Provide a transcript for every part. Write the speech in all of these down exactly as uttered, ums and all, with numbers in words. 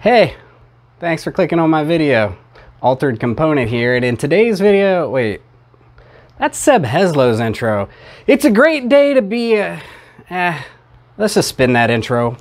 Hey, thanks for clicking on my video. Altered Component here, and in today's video, wait, that's Seb Heslow's intro. It's a great day to be a, eh, let's just spin that intro.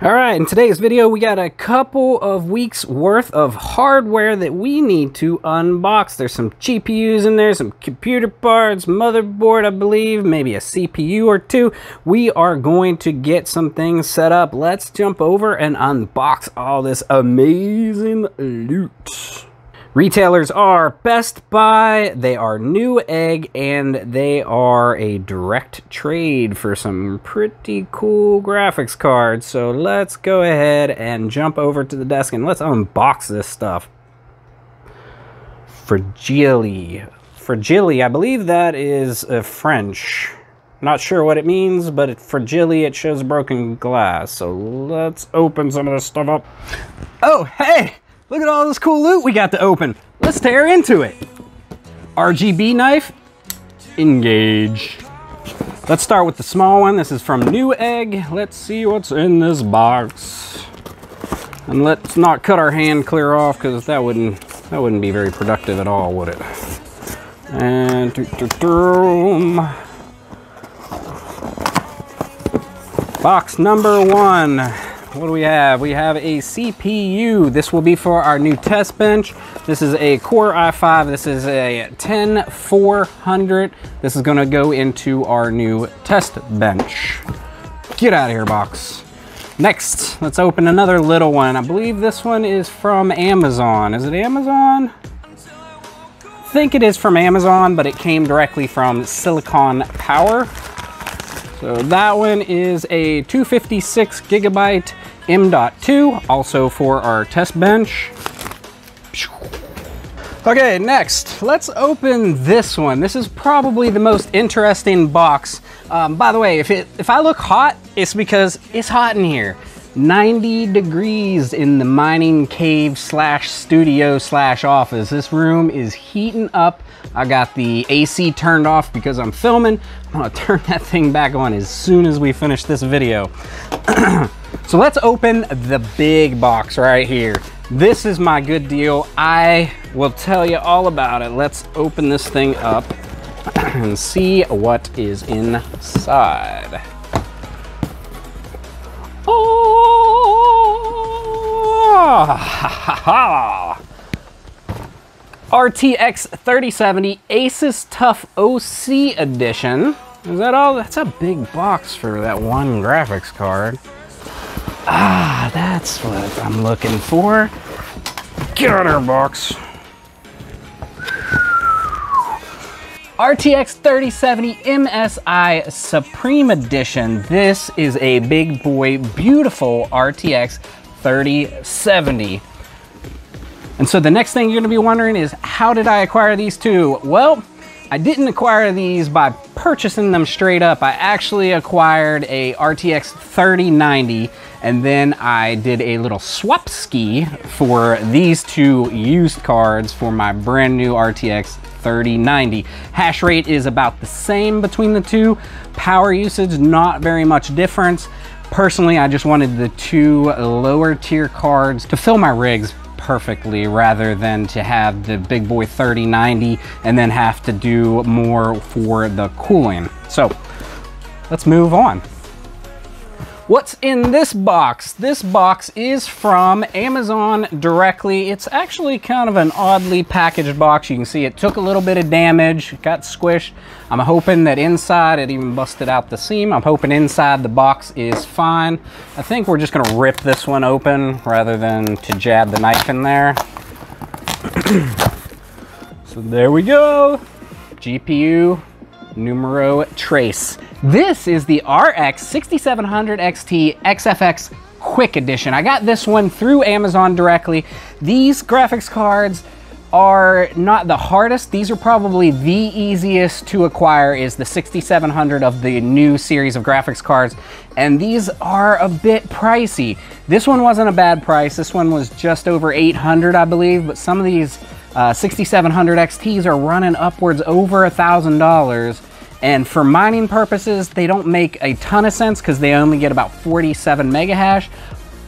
All right, in today's video, we got a couple of weeks worth of hardware that we need to unbox. There's some G P Us in there, some computer parts, motherboard, I believe, maybe a C P U or two. We are going to get some things set up. Let's jump over and unbox all this amazing loot. Retailers are Best Buy, they are Newegg, and they are a direct trade for some pretty cool graphics cards. So let's go ahead and jump over to the desk and let's unbox this stuff. Fragile. Fragile, I believe that is uh, French. Not sure what it means, but it, fragile, it shows broken glass. So let's open some of this stuff up. Oh, hey! Look at all this cool loot we got to open. Let's tear into it. R G B knife, engage. Let's start with the small one. This is from Newegg. Let's see what's in this box. And let's not cut our hand clear off because that wouldn't that wouldn't be very productive at all, would it? And box number one. What do we have? We have a C P U. This will be for our new test bench. This is a Core i five. This is a ten four hundred. This is gonna go into our new test bench. Get out of here, box. Next, let's open another little one. I believe this one is from Amazon. Is it Amazon? I think it is from Amazon, but it came directly from Silicon Power. So that one is a two fifty-six gigabyte M dot two, also for our test bench. Okay, next, let's open this one. This is probably the most interesting box. Um, by the way, if, it, if I look hot, it's because it's hot in here. ninety degrees in the mining cave slash studio slash office. This room is heating up. I got the A C turned off because I'm filming. I'm gonna turn that thing back on as soon as we finish this video. So let's open the big box right here. This is my good deal. I will tell you all about it. Let's open this thing up and see what is inside. Oh, R T X thirty seventy Asus TUF O C edition. Is that all? That's a big box for that one graphics card. Ah, that's what I'm looking for. Get out of our box. R T X thirty seventy M S I Suprim Edition. This is a big boy, beautiful R T X thirty seventy. And so the next thing you're gonna be wondering is, how did I acquire these two? Well, I didn't acquire these by purchasing them straight up. I actually acquired a R T X thirty ninety, and then I did a little swap ski for these two used cards for my brand new R T X thirty ninety. Hash rate is about the same between the two. Power usage, not very much difference. Personally, I just wanted the two lower tier cards to fill my rigs perfectly rather than to have the big boy thirty ninety and then have to do more for the cooling. So let's move on. What's in this box? This box is from Amazon directly. It's actually kind of an oddly packaged box. You can see it took a little bit of damage, got squished. I'm hoping that inside, it even busted out the seam. I'm hoping inside the box is fine. I think we're just gonna rip this one open rather than to jab the knife in there. So there we go. G P U numero trace. This is the R X sixty-seven hundred X T X F X Quick Edition. I got this one through Amazon directly. These graphics cards are not the hardest. These are probably the easiest to acquire, is the sixty-seven hundred of the new series of graphics cards, and these are a bit pricey. This one wasn't a bad price. This one was just over eight hundred, I believe, but some of these uh, sixty-seven hundred X Ts are running upwards over a thousand dollars. And for mining purposes, they don't make a ton of sense because they only get about forty-seven mega hash,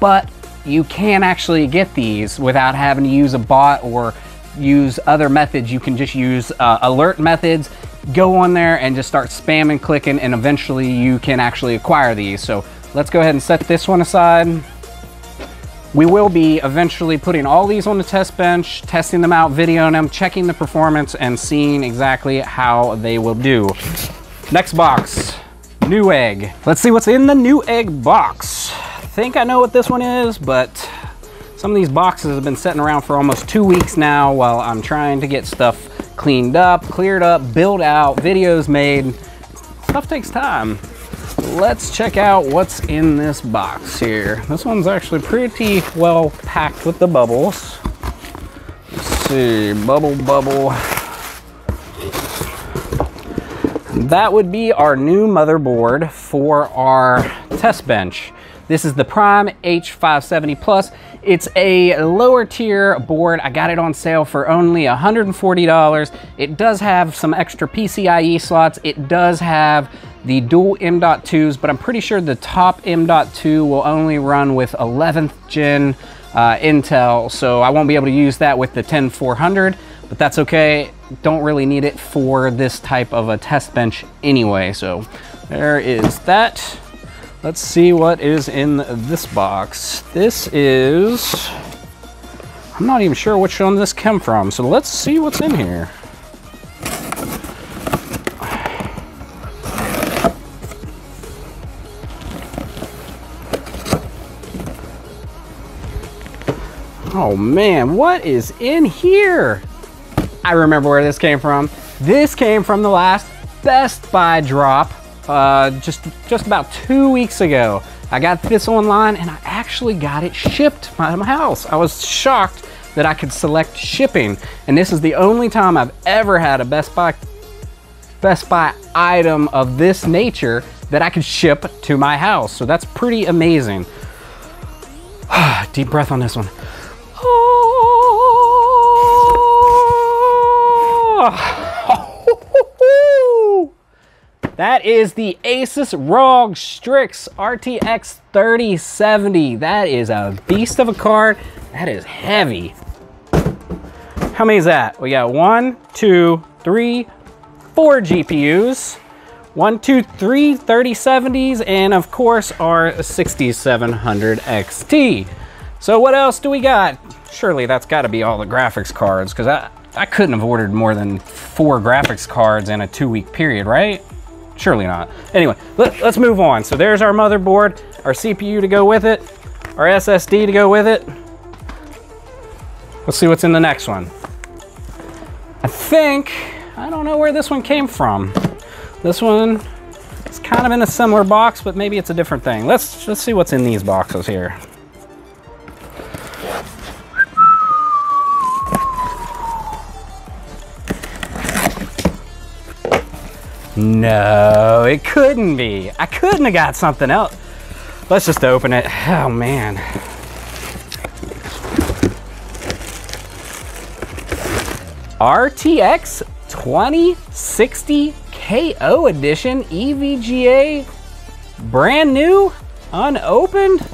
but you can actually get these without having to use a bot or use other methods. You can just use uh, alert methods, go on there and just start spamming, clicking, and eventually you can actually acquire these. So let's go ahead and set this one aside. We will be eventually putting all these on the test bench, testing them out, videoing them, checking the performance, and seeing exactly how they will do. Next box, Newegg. Let's see what's in the Newegg box. I think I know what this one is, but some of these boxes have been sitting around for almost two weeks now while I'm trying to get stuff cleaned up, cleared up, built out, videos made. Stuff takes time. Let's check out what's in this box here. This one's actually pretty well packed with the bubbles. Let's see, bubble, bubble. That would be our new motherboard for our test bench. This is the Prime H five seventy Plus. It's a lower tier board. I got it on sale for only one hundred forty dollars. It does have some extra P C I E slots. It does have the dual M dot twos, but I'm pretty sure the top M dot two will only run with eleventh gen uh, Intel, so I won't be able to use that with the ten four hundred, but that's okay. Don't really need it for this type of a test bench anyway, so there is that. Let's see what is in this box. This is, I'm not even sure which one this came from, so let's see what's in here. Oh man, what is in here? I remember where this came from. This came from the last Best Buy drop. Uh, just, just about two weeks ago. I got this online and I actually got it shipped by my house. I was shocked that I could select shipping. And this is the only time I've ever had a Best Buy, Best Buy item of this nature that I could ship to my house. So that's pretty amazing. Deep breath on this one. Oh. That is the Asus Rog Strix R T X thirty seventy. That is a beast of a card. That is heavy. How many is that? We got one, two, three, four G P Us. One, two, three thirty seventies, and of course our sixty-seven hundred X T. So what else do we got? Surely that's gotta be all the graphics cards, because I, I couldn't have ordered more than four graphics cards in a two week period, right? Surely not. Anyway, let, let's move on. So there's our motherboard, our C P U to go with it, our S S D to go with it. Let's see what's in the next one. I think, I don't know where this one came from. This one is kind of in a similar box, but maybe it's a different thing. Let's, let's see what's in these boxes here. No, it couldn't be. I couldn't have got something else. Let's just open it. Oh man. R T X twenty sixty K O edition, E V G A, brand new, unopened.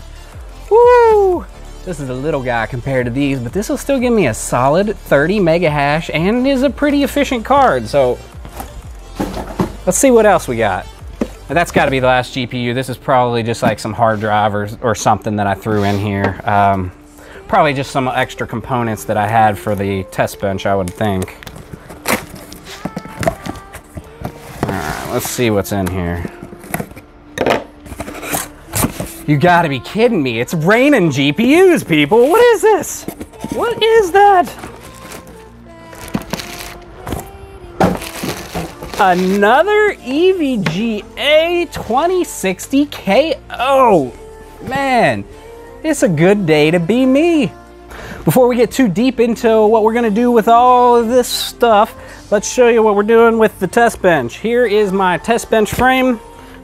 Woo! This is a little guy compared to these, but this will still give me a solid thirty mega hash and is a pretty efficient card. So let's see what else we got. Now that's gotta be the last G P U. This is probably just like some hard drive or, or something that I threw in here. Um, probably just some extra components that I had for the test bench, I would think. All right, let's see what's in here. You gotta be kidding me. It's raining G P Us, people. What is this? What is that? Another E V G A twenty sixty K O. Man, it's a good day to be me. Before we get too deep into what we're gonna do with all of this stuff, let's show you what we're doing with the test bench. Here is my test bench frame.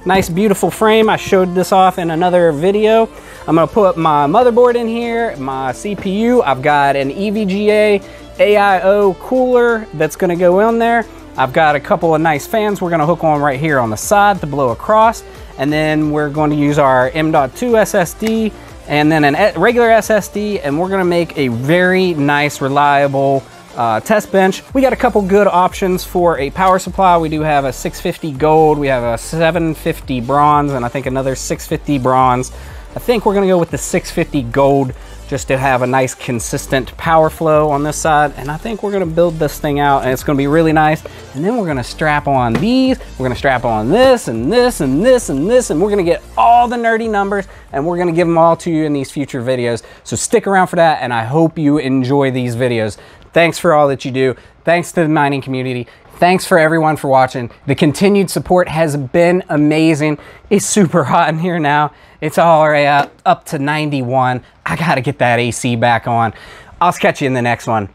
Nice, beautiful frame. I showed this off in another video. I'm gonna put my motherboard in here, my C P U. I've got an E V G A A I O cooler that's gonna go in there. I've got a couple of nice fans we're gonna hook on right here on the side to blow across. And then we're going to use our M dot two S S D and then a regular S S D, and we're gonna make a very nice, reliable Uh, test bench. We got a couple good options for a power supply. We do have a six fifty gold, we have a seven fifty bronze, and I think another six fifty bronze. I think we're gonna go with the six fifty gold just to have a nice consistent power flow on this side. And I think we're gonna build this thing out and it's gonna be really nice. And then we're gonna strap on these, we're gonna strap on this and this and this and this, and we're gonna get all the nerdy numbers and we're gonna give them all to you in these future videos. So stick around for that, and I hope you enjoy these videos. Thanks for all that you do. Thanks to the mining community. Thanks for everyone for watching. The continued support has been amazing. It's super hot in here now. It's all right up to ninety-one. I gotta get that A C back on. I'll catch you in the next one.